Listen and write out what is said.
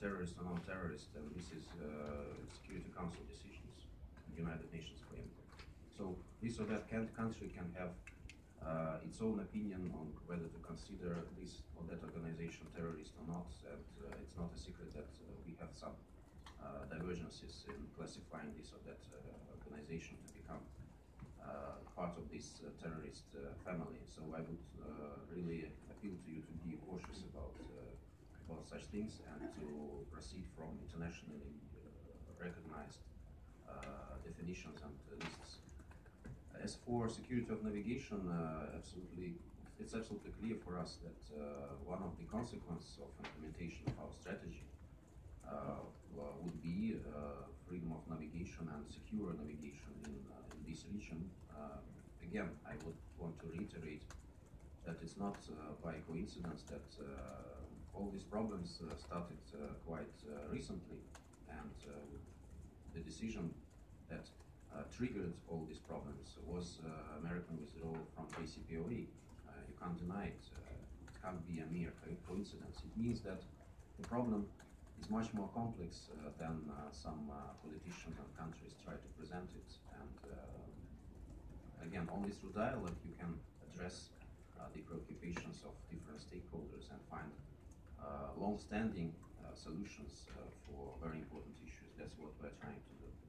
terrorist or non-terrorist, and this is Security Council decisions, United Nations framework. So this or that country can have its own opinion on whether to consider this or that organization terrorist or not, and it's not a secret that we have some divergences in classifying this or that organization to become part of this terrorist family. So I would really appeal to you to be cautious about such things and to proceed from internationally recognized definitions and lists. As for security of navigation, it's absolutely clear for us that one of the consequences of implementation of our strategy would be freedom of navigation and secure navigation in this region. Again, I would want to reiterate that it's not by coincidence that all these problems started quite recently, and the decision that triggered all these problems was American withdrawal from JCPOA. You can't deny it. It can't be a mere coincidence. It means that the problem is much more complex than some politicians and countries try to present it. And again, only through dialogue you can address the preoccupations of different stakeholders and find long-standing solutions for very important issues. That's what we're trying to do.